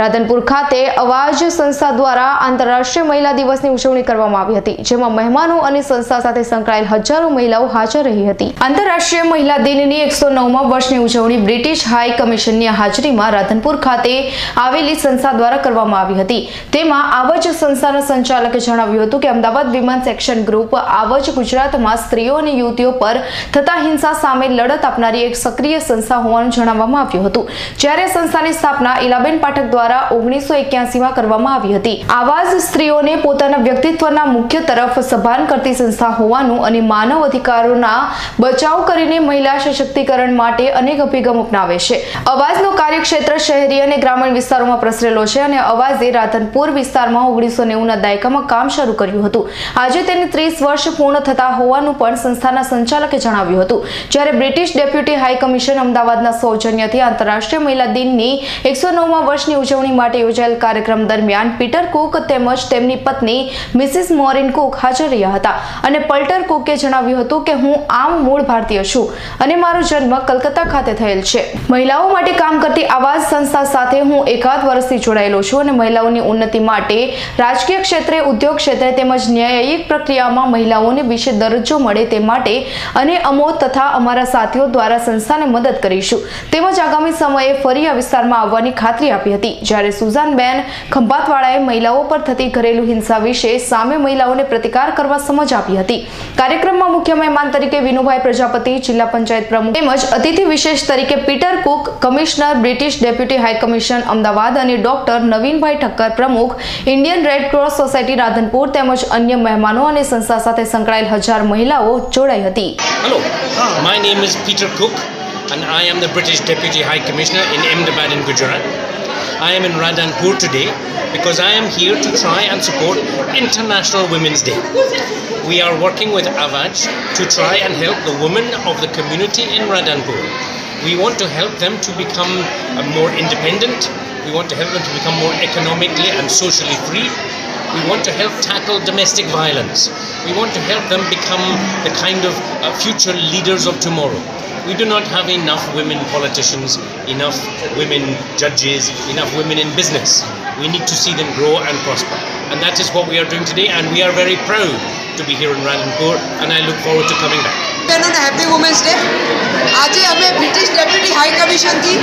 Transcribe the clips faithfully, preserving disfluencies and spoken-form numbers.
રાધનપુર ખાતે અવાજ સંસ્થા દ્વારા આંતરરાષ્ટ્રીય મહિલા દિવસની ઉજવણી કરવામાં આવી હતી, જેમાં મહેમાનો અને સંસ્થા સાથે સંકળાયેલ હજારો મહિલાઓ હાજર રહી હતી. આંતરરાષ્ટ્રીય મહિલા દિનની એકસો નવમા વર્ષની ઉજવણી બ્રિટિશ હાઈ કમિશનની હાજરીમાં રાધનપુર ખાતે આવેલી સંસ્થા દ્વારા કરવામાં આવી હતી. તેમાં આવજ સંસ્થાના સંચાલકે જણાવ્યું હતું કે અમદાવાદ વિમેન સેક્શન ગ્રુપ આવજ ગુજરાતમાં સ્ત્રીઓ અને યુવતીઓ પર થતા હિંસા સામે લડત આપનારી એક સક્રિય સંસ્થા હોવાનું જણાવવામાં આવ્યું હતું. જ્યારે સંસ્થાની સ્થાપના ઇલાબેન પાઠક દ્વારા ઓગણીસો એક્યાસી માં કરવામાં આવી હતી. આવાજ સ્ત્રીઓને પોતાના વ્યક્તિત્વના મુખ્ય તરફ સભાન કરતી સંસ્થા હોવાનું અને માનવ અધિકારોના બચાવ કરીને મહિલા સશક્તિકરણ માટે અનેક અભિગમ અપનાવે છે. અવાજનો કાર્યક્ષેત્ર શહેરી અને ગ્રામીણ વિસ્તારોમાં પ્રસરેલો છે અને અવાજે રાધનપુર વિસ્તારમાં ઓગણીસો નેવું ના દાયકામાં કામ શરૂ કર્યું હતું. આજે તેને ત્રીસ વર્ષ પૂર્ણ થતા હોવાનું પણ સંસ્થાના સંચાલકે જણાવ્યું હતું. જ્યારે બ્રિટિશ ડેપ્યુટી હાઈ કમિશન અમદાવાદના સૌજન્યથી આંતરરાષ્ટ્રીય મહિલા દિનની એકસો નવમા વર્ષની ઉજવણી માટે યોજાયેલ કાર્યક્રમ દરમિયાન પીટર કુક તેમજ તેમની પત્ની મિસિસ મોરિન કુક હાજર રહ્યા હતા અને પલ્ટર કુકે જણાવ્યું હતું કે હું આમ મૂળ ભારતીય છું અને મારો જન્મ કલકત્તા ખાતે થયેલ છે. મહિલાઓ માટે કામ કરતી આવાજ સંસ્થા સાથે હું એકાદ વર્ષથી જોડાયેલો છું અને મહિલાઓની ઉન્નતિ માટે રાજકીય ક્ષેત્રે, ઉદ્યોગ ક્ષેત્રે તેમજ ન્યાયિક પ્રક્રિયામાં મહિલાઓને વિશેષ દરજ્જો મળે તે માટે અને અમો તથા અમારા સાથીઓ દ્વારા સંસ્થાને મદદ કરીશું તેમજ આગામી સમયે ફરી આ વિસ્તારમાં આવવાની ખાતરી આપી હતી. જ્યારે સુઝાનબેન ખંભાતવાળાએ મહિલાઓ પર થતી ઘરેલું હિંસા વિશે સામે મહિલાઓને પ્રતિકાર કરવા સમજ આપી હતી. કાર્યક્રમમાં મુખ્ય મહેમાન તરીકે વિનુભાઈ પ્રજાપતિ, જિલ્લા પંચાયત પ્રમુખ તેમજ અતિથિ વિશેષ તરીકે Peter Cook, commissioner, British deputy high commission Ahmedabad અને ડોક્ટર નવીનભાઈ ઠક્કર, પ્રમુખ, Indian red cross society Radhanpur તેમજ અન્ય મહેમાનો અને સંસ્થા સાથે સંકળાયેલ હજાર મહિલાઓ જોડાઈ હતી. Hello, my name is Peter Cook and I am the British Deputy High Commissioner in Ahmedabad in Gujarat. I am in Radhanpur today because I am here to try and support International Women's Day. We are working with Avaj to try and help the women of the community in Radhanpur. We want to help them to become more independent. We want to help them to become more economically and socially free. We want to help tackle domestic violence. We want to help them become the kind of uh, future leaders of tomorrow. We do not have enough women politicians, enough women judges, enough women in business. We need to see them grow and prosper. And that is what we are doing today, and we are very proud to be here in Radhanpur, and I look forward to coming back. Happy Women's Day. Aaj hame British Deputy High Commission thi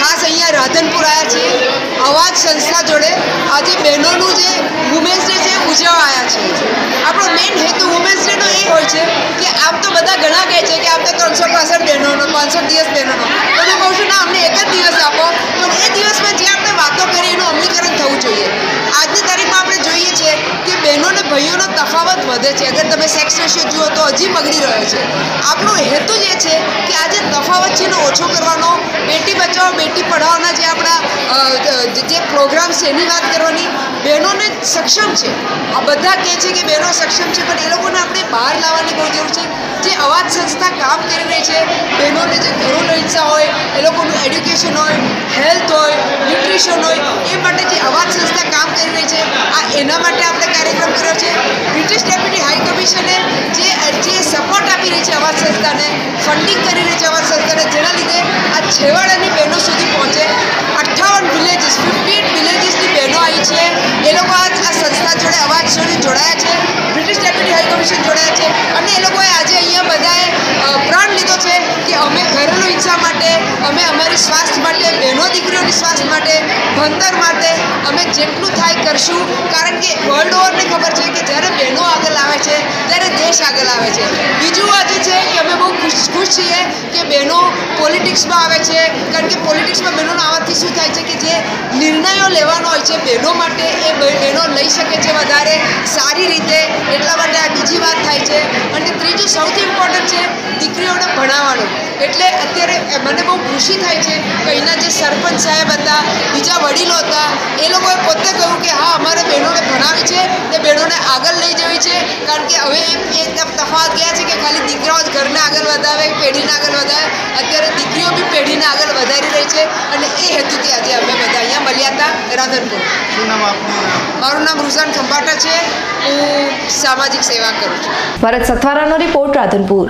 ખાસ અહીંયા રાધનપુર આવ્યા છીએ. અવાજ સંસ્થા જોડે આજે બહેનોનું જે women's day છે ઉજવવા આવ્યા છીએ. આપણો મેઇન હેતુ વુમેન્સ ડેનો એ હોય છે કે આમ તો બધા ઘણા કહે છે કે આમ તો ત્રણસો પાસઠ બહેનોનો પાંચસો દિવસ બહેનોનો તો હું કહું છું ના, અમને એક જ દિવસ આપો, પણ એ દિવસમાં જે આપણે વાતો કરીએ એનું અમલીકરણ થવું જોઈએ. આજની તારીખમાં આપણે જોઈએ છીએ કે બહેનો અને ભાઈઓનો તફાવત વધે છે. અગર તમે સેક્સ રેશિયો જુઓ તો હજી બગડી રહ્યો છે. આપણો હેતુ જે છે કે આજે તફાવત છે એને ઓછો કરવાનો, બેટી બચાવો બેટી પઢાવવાના જે આપણા જે પ્રોગ્રામ છે એની વાત કરવાની. બહેનોને સક્ષમ છે, આ બધા કહે છે કે બહેનો સક્ષમ છે, પણ એ લોકોને આપણે બહાર લાવવાની બહુ જરૂર છે. જે અવાજ સંસ્થા કામ કરી રહી છે બહેનોને જે ઘરેલુ હિંસા હોય, એ લોકોનું એડ્યુકેશન હોય, હેલ્થ હોય, ન્યુટ્રિશન હોય, એ માટે જે અવાજ સંસ્થા કામ કરી રહી છે આ એના માટે આપણે કાર્યક્રમ કર્યો છે. બ્રિટિશ ડેપ્યુટી હાઈ કમિશને જે જે સપોર્ટ આપી રહી છે અવાજ સંસ્થાને, ફંડિંગ કરી રહી છે અવાજ સંસ્થાને, જેના લીધે આ છેવાડાની બહેનો સુધી પહોંચે. અઠ્ઠાવન વિલેજીસ ફિફ્ટીન વિલેજીસની બહેનો આવી છે, એ લોકો આ સંસ્થા જોડે અવાજ જોડે જોડાયા છે, બ્રિટિશ ડેપ્યુટી હાઈ કમિશન જોડાયા છે, અને એ લોકોએ આજે અહીંયા બધાએ પ્રાણ લીધો છે કે અમે ઘરેલુ હિંસા માટે, અમે અમારી સ્વાસ્થ્ય માટે, બહેનો દીકરીઓની સ્વાસ્થ્ય માટે, ભણતર માટે અમે જેટલું થાય કરશું. કારણ કે વર્લ્ડ ઓવરને ખબર છે કે જ્યારે બહેનો આગળ આવે છે ત્યારે દેશ આગળ આવે છે. બીજું વાત એ છે કે અમે બહુ ખુશ ખુશ છીએ કે બહેનો પોલિટિક્સમાં આવે છે, કારણ કે પોલિટિક્સમાં બહેનોનો આવવાથી શું થાય છે કે જે નિર્ણયો લેવાનો હોય છે બહેનો માટે એ બહેનો લઈ શકે છે વધારે સારી રીતે, એટલા માટે આ બીજી વાત થાય છે. અને ત્રીજું સૌથી ઇમ્પોર્ટન્ટ છે દીકરીઓને ભણાવવાનું. એટલે અત્યારે મને બહુ ખુશી થાય છે કે અહીંના જે સરપંચ સાહેબ હતા, બીજા વડીલો હતા, એ લોકોએ પોતે કહ્યું કે હા અમારે બહેનોને ભણાવી છે તે બહેનોને આગળ લઈ જવી છે. કારણ કે હવે એ તફાવત ગયા છે કે ખાલી દીકરાઓ જ ઘરને આગળ વધાવે, પેઢીને આગળ વધાવે, અત્યારે દીકરીઓ બી પેઢીને આગળ વધારી રહી છે, અને એ હેતુથી આજે અમે બધા અહીંયા મળ્યા હતા રાધનપુર. મારું નામ રૂઝાન ખંભાટા છે, હું સામાજિક સેવા કરું છું. ભારત સથવારાનો રિપોર્ટ, રાધનપુર.